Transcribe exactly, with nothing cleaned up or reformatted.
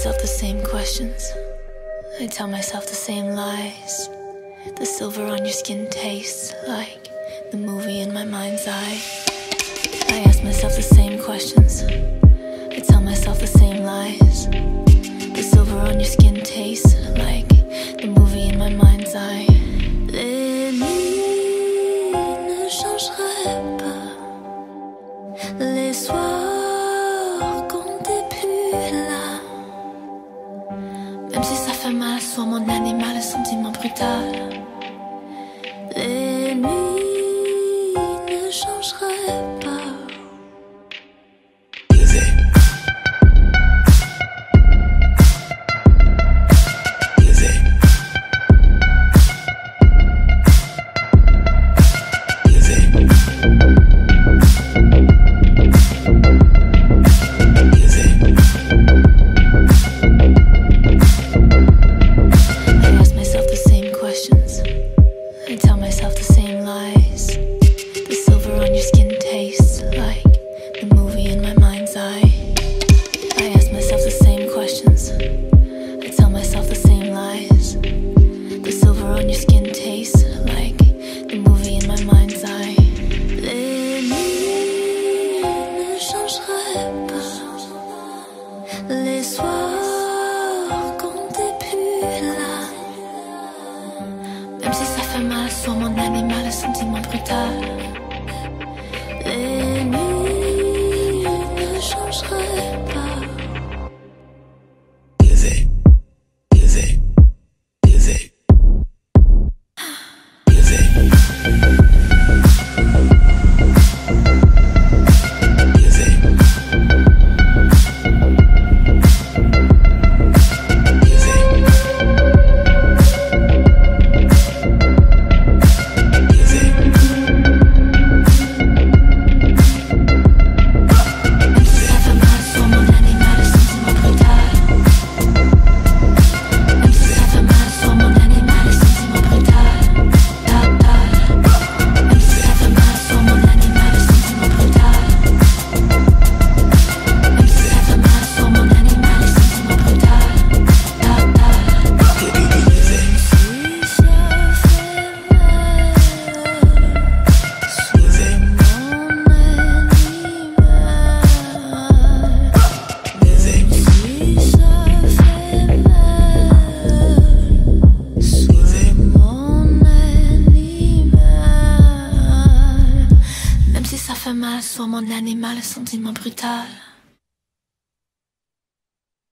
myself the same questions. I tell myself the same lies. The silver on your skin tastes like the movie in my mind's eye. I ask myself the same questions. I tell myself the same lies. The silver on your skin tastes like the movie in my mind's eye. Les nuits ne changeraient pas. Les soirs qu'on n'est plus là. Même si ça fait mal, sois mon animal, le sentiment brutal. Les nuits ne changeraient pas. Les soirs qu'on n'est plus là. Même si ça fait mal, sois mon animal, le sentiment brutal. Les nuits ne changeraient pas. Sois mon animal, le sentiment brutal.